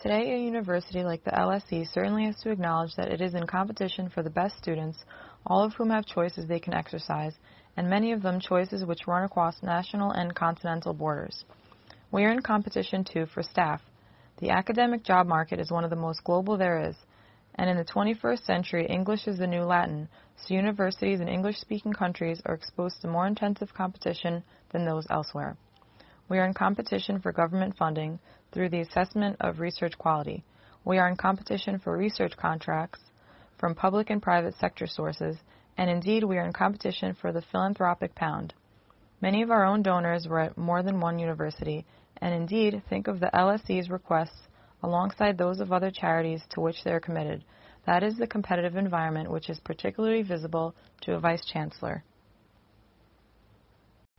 Today, a university like the LSE certainly has to acknowledge that it is in competition for the best students, all of whom have choices they can exercise, and many of them choices which run across national and continental borders. We are in competition, too, for staff. The academic job market is one of the most global there is, and in the 21st century, English is the new Latin, so universities in English-speaking countries are exposed to more intensive competition than those elsewhere. We are in competition for government funding through the assessment of research quality. We are in competition for research contracts from public and private sector sources, and indeed we are in competition for the philanthropic pound. Many of our own donors were at more than one university, and indeed think of the LSE's requests alongside those of other charities to which they are committed. That is the competitive environment which is particularly visible to a vice chancellor.